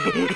Shit!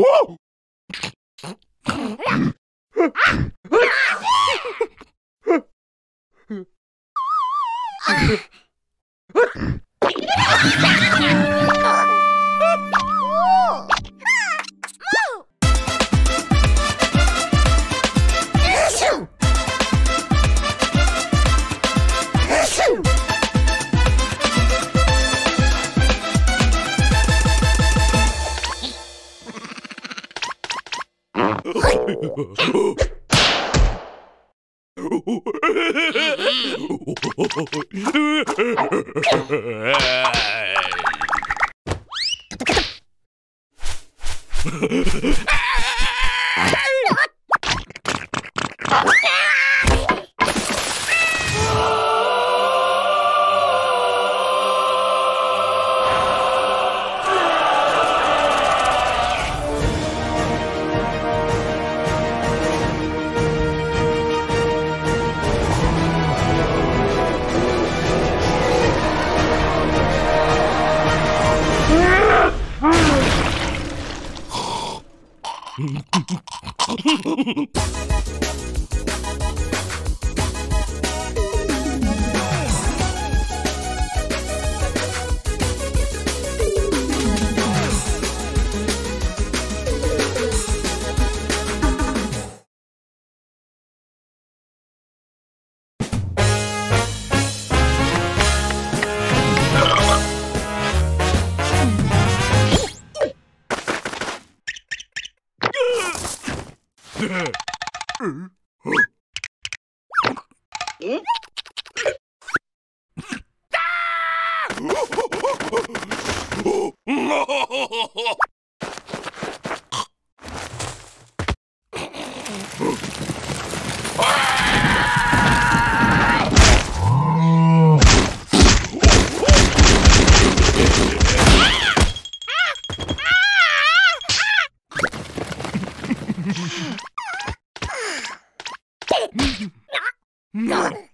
Whoa! No!